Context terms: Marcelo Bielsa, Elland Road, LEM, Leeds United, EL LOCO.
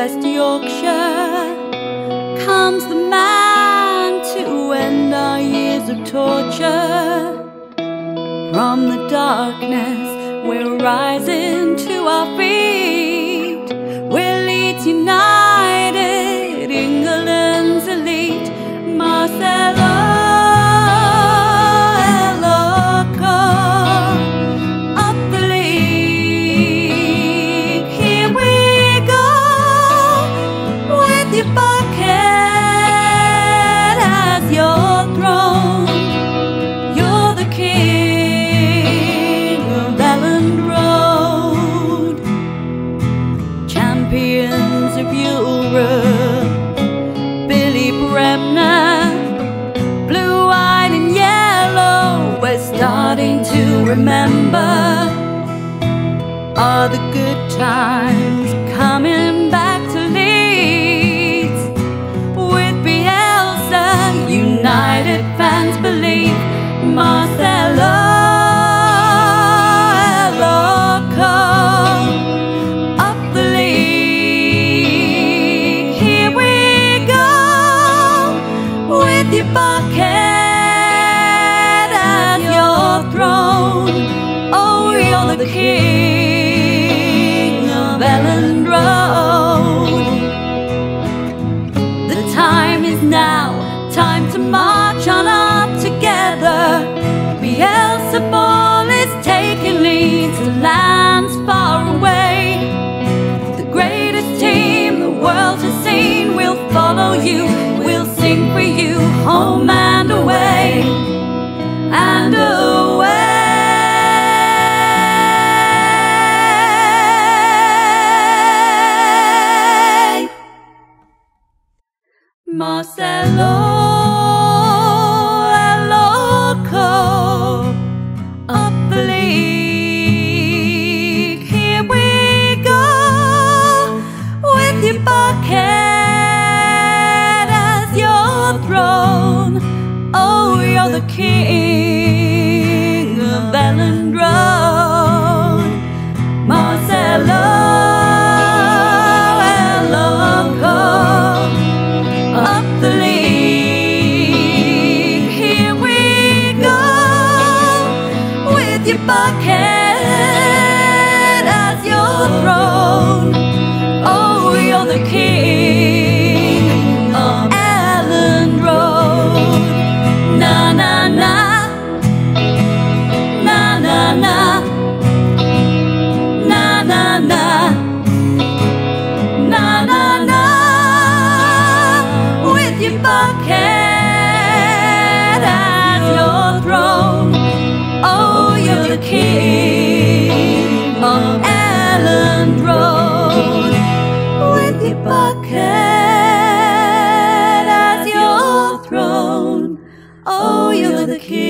West Yorkshire comes the man to end our years of torture. From the darkness we're rising to our feet. We're Leeds United, England's elite. Marcelo remember, are the good times coming back to Leeds? With Bielsa, United fans believe. Marcelo the king of Elland Road. The time is now, time to march on up together. Bielsa ball is taking Leeds to lands far away. The greatest team the world has seen will follow you, will sing for you, home and away, and away. Marcelo, el loco, up the league. Here we go, with your bucket as your throne. Oh, you're the king of Elland Road, Marcelo. Bucket as your throne. Oh, you're the king of Elland Road. Na na na, na na na, na na na, na na na. With your bucket as your throne. Oh, you're the king of Elland Road. With your bucket as your throne. Oh, you're the king.